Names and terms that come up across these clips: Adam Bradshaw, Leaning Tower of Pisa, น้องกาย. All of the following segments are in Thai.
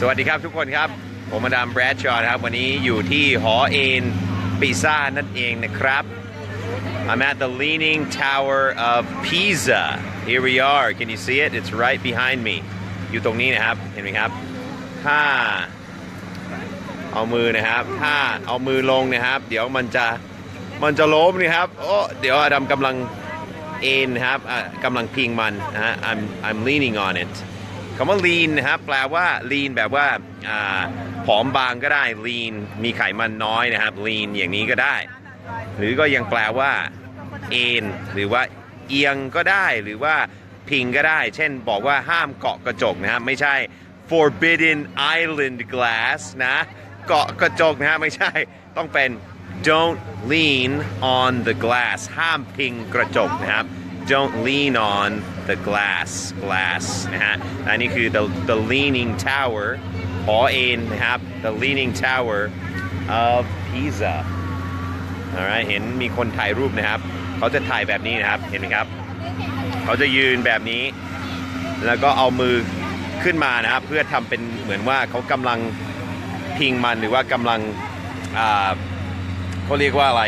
สวัสดีครับทุกคนครับผมมาดามแบรดชอว์นะครับวันนี้อยู่ที่หอเอ็นปิซานั่นเองนะครับ I'm at the Leaning Tower of Pisa. Here we are. Can you see it? It's right behind me. อยู่ตรงนี้นะครับเห็นไหมครับถ้าเอามือนะครับถ้าเอามือลงนะครับเดี๋ยวมันจะล้มนะครับโอ้เดี๋ยวอดัมกำลังเอ็นครับกำลังพิงมันนะฮะ I'm leaning on it คำว่า lean นะครับแปลว่า lean แบบว่าผอมบางก็ได้ lean มีไขมันน้อยนะครับ lean อย่างนี้ก็ได้หรือก็ยังแปลว่าเอ็นหรือว่าเอียงก็ได้หรือว่าพิงก็ได้เช่นบอกว่าห้ามเกาะกระจกนะครับไม่ใช่ forbidden island glass นะเกาะกระจกนะฮะไม่ใช่ต้องเป็น don't lean on the glass ห้ามพิงกระจกนะครับ don't lean on the glass นะฮะอันนี้คือ the leaning tower หอเอ็นนะครับ the leaning tower of Pisa alright เห็นมีคนถ่ายรูปนะครับเขาจะถ่ายแบบนี้นะครับเห็นไหมครับเขาจะยืนแบบนี้แล้วก็เอามือขึ้นมานะครับเพื่อทำเป็นเหมือนว่าเขากำลังพิงมันหรือว่ากำลังเขาเรียกว่าอะไร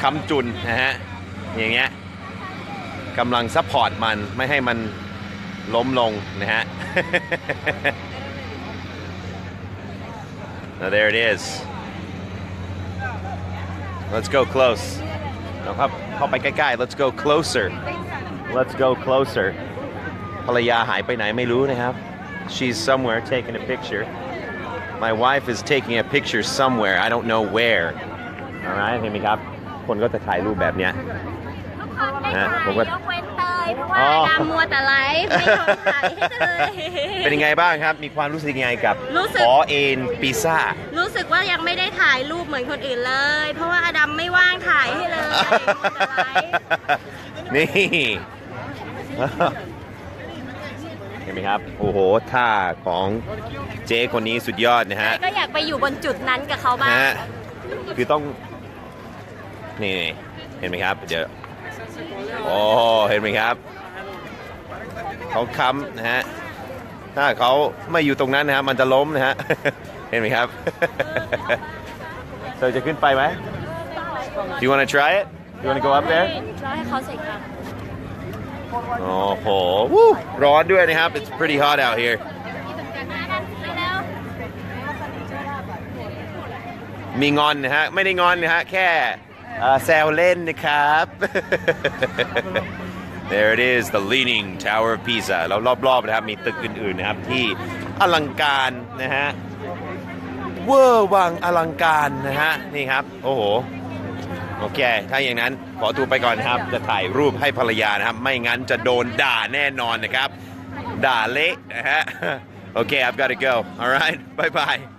ค้ำจุนนะฮะอย่างเงี้ยกำลังซัพพอร์ตมันไม่ให้มันล้มลงนะฮะ Now there it is Let's go close นะครับเข้าไปใกล้ๆ Let's go closer Let's go closer ภรรยาหายไปไหนไม่รู้นะครับ She's somewhere taking a picture My wife is taking a picture somewhere. I don't know where. All right, เห็นไหมครับคนก็จะถ่ายรูปแบบเนี้ยนะผมก็เว้นเตยเพราะว่าดามมัวแต่ไลฟ์ไม่ยอมถ่ายให้เลยเป็นยังไงบ้างครับมีความรู้สึกยังไงกับหอเอ็นปิซารู้สึกว่ายังไม่ได้ถ่ายรูปเหมือนคนอื่นเลยเพราะว่าอดัมไม่ว่างถ่ายให้เลยนี่เห็นไหมครับโอ้โหท่าของเจ๊คนนี้สุดยอดนะฮะก็อยากไปอยู่บนจุดนั้นกับเขาบ้างคือต้องนี่เห็นไหมครับเดี๋ยวโอ้เห็นไหมครับเขาค้ำนะฮะถ้าเขาไม่อยู่ตรงนั้นนะฮะมันจะล้มนะฮะเห็นไหมครับเราจะขึ้นไปไหม Do you want to try it? Do you want to go up there? ให้เขาใส่ครับโอ้โหร้อนด้วยนะครับ It's pretty hot out here.มีงอนนะฮะไม่ได้งอนนะฮะแค่แซวเล่นนะครับ There it is the Leaning Tower of Pisa แล้วรอบๆนะครับมีตึกอื่นๆนะครับที่อลังการนะฮะเวอร์วังอลังการนะฮะนี่ครับโอ้โหโอเคถ้าอย่างนั้นขอตัวไปก่อนครับจะถ่ายรูปให้ภรรยานะครับไม่งั้นจะโดนด่าแน่นอนนะครับด่าเละนะฮะโอเค I've got to go alright bye bye